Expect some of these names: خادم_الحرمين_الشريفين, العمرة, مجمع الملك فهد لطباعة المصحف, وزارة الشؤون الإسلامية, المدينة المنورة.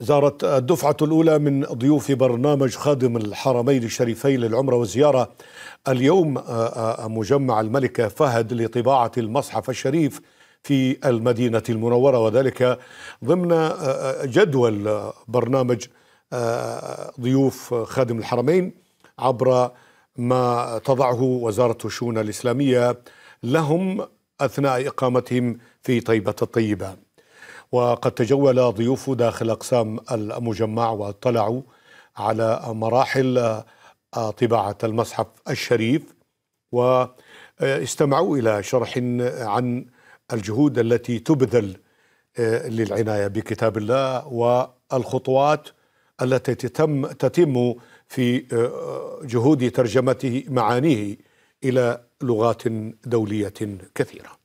زارت الدفعة الأولى من ضيوف برنامج خادم الحرمين الشريفين للعمرة والزيارة اليوم مجمع الملك فهد لطباعة المصحف الشريف في المدينة المنورة، وذلك ضمن جدول برنامج ضيوف خادم الحرمين عبر ما تضعه وزارة الشؤون الإسلامية لهم أثناء إقامتهم في طيبة الطيبة. وقد تجول ضيوف داخل أقسام المجمع واطلعوا على مراحل طباعة المصحف الشريف، واستمعوا إلى شرح عن الجهود التي تبذل للعناية بكتاب الله والخطوات التي تتم في جهود ترجمته معانيه إلى لغات دولية كثيرة.